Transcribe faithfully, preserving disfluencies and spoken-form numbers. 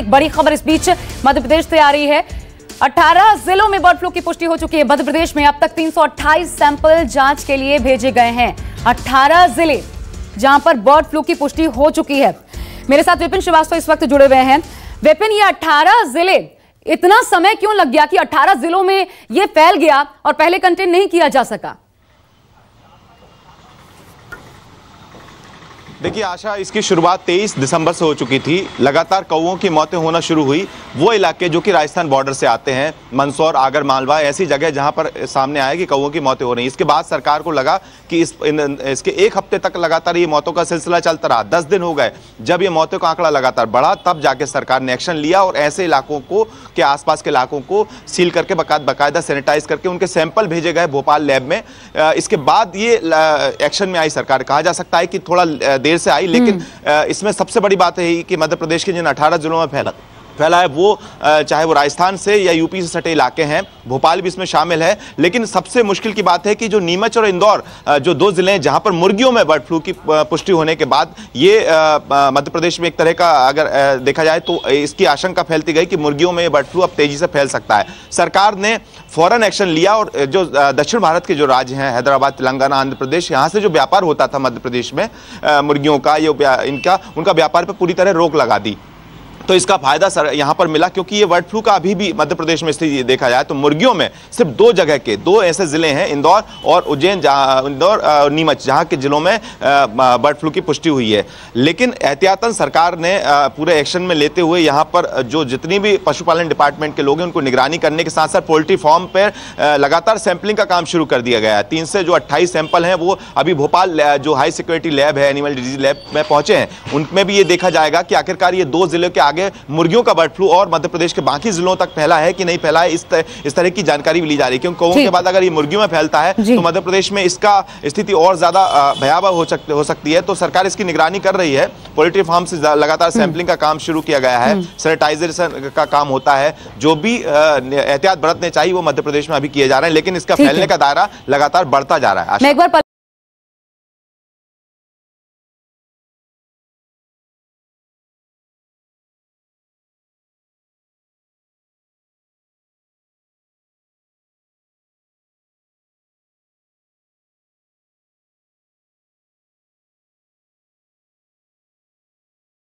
एक बड़ी खबर इस बीच मध्य प्रदेश से आ रही है। अठारह जिलों में बर्ड फ्लू की पुष्टि हो चुकी है। मध्य प्रदेश में अब तक तीन सौ अट्ठाईस सैंपल जांच के लिए भेजे गए हैं। अठारह जिले जहां पर बर्ड फ्लू की पुष्टि हो चुकी है। मेरे साथ विपिन श्रीवास्तव इस वक्त जुड़े हुए हैं। विपिन, ये अठारह जिले, इतना समय क्यों लग गया कि अठारह जिलों में ये फैल गया और पहले कंटेन नहीं किया जा सका? देखिए आशा, इसकी शुरुआत तेईस दिसंबर से हो चुकी थी। लगातार कौओं की मौतें होना शुरू हुई। वो इलाके जो कि राजस्थान बॉर्डर से आते हैं, मंदसौर, आगर मालवा, ऐसी जगह जहां पर सामने आया कि कौओं की मौतें हो रही। इसके बाद सरकार को लगा कि इस इन, इसके एक हफ्ते तक लगातार ये मौतों का सिलसिला चलता रहा। दस दिन हो गए जब ये मौतों का आंकड़ा लगातार बढ़ा, तब जाके सरकार ने एक्शन लिया और ऐसे इलाकों को के आसपास के इलाकों को सील करके बाकायदा सैनिटाइज करके उनके सैंपल भेजे गए भोपाल लैब में। इसके बाद ये एक्शन में आई सरकार। कहा जा सकता है कि थोड़ा देर से आई, लेकिन इसमें सबसे बड़ी बात है कि मध्य प्रदेश के जिन अठारह जिलों में फैला फैला है वो चाहे वो राजस्थान से या यूपी से सटे इलाके हैं, भोपाल भी इसमें शामिल है। लेकिन सबसे मुश्किल की बात है कि जो नीमच और इंदौर जो दो जिले हैं जहां पर मुर्गियों में बर्ड फ्लू की पुष्टि होने के बाद ये मध्य प्रदेश में एक तरह का अगर देखा जाए तो इसकी आशंका फैलती गई कि मुर्गियों में बर्ड फ्लू अब तेजी से फैल सकता है। सरकार ने फौरन एक्शन लिया और जो दक्षिण भारत के जो राज्य हैं, हैदराबाद, तेलंगाना, आंध्र प्रदेश, यहाँ से जो व्यापार होता था मध्य प्रदेश में मुर्गियों का, ये इनका उनका व्यापार पर पूरी तरह रोक लगा दी। तो इसका फायदा सर यहाँ पर मिला, क्योंकि ये बर्ड फ्लू का अभी भी मध्य प्रदेश में स्थिति देखा जाए तो मुर्गियों में सिर्फ दो जगह के दो ऐसे जिले हैं, इंदौर और उज्जैन, जहाँ इंदौर नीमच, जहाँ के जिलों में बर्ड फ्लू की पुष्टि हुई है। लेकिन एहतियातन सरकार ने पूरे एक्शन में लेते हुए यहाँ पर जो जितनी भी पशुपालन डिपार्टमेंट के लोग हैं उनको निगरानी करने के साथ साथ पोल्ट्री फार्म पर लगातार सैंपलिंग का काम शुरू कर दिया गया है। तीन से जो अट्ठाईस सैंपल हैं वो अभी भोपाल जो हाई सिक्योरिटी लैब है, एनिमल डिजीज लैब में पहुंचे हैं। उनमें भी ये देखा जाएगा कि आखिरकार ये दो जिलों के आगे मुर्गियों का बर्ड फ्लू और मध्य प्रदेश के बाकी जिलों तक फैला है कि नहीं फैला है। इस तर, इस तरह की जानकारी भी ली जा रही है, क्योंकि कौओं के बाद अगर ये मुर्गियों में फैलता है तो मध्य प्रदेश में इसका स्थिति और ज्यादा भयावह हो, हो सकती है। तो सरकार इसकी निगरानी कर रही है। पोल्ट्री फार्म से लगातार सैंपलिंग का काम शुरू किया गया है, सैनिटाइजेशन का काम होता है, जो भी एहतियात बरतने चाहिए वो मध्य प्रदेश में अभी किए जा रहे हैं। लेकिन इसका फैलने का दायरा लगातार बढ़ता जा रहा है।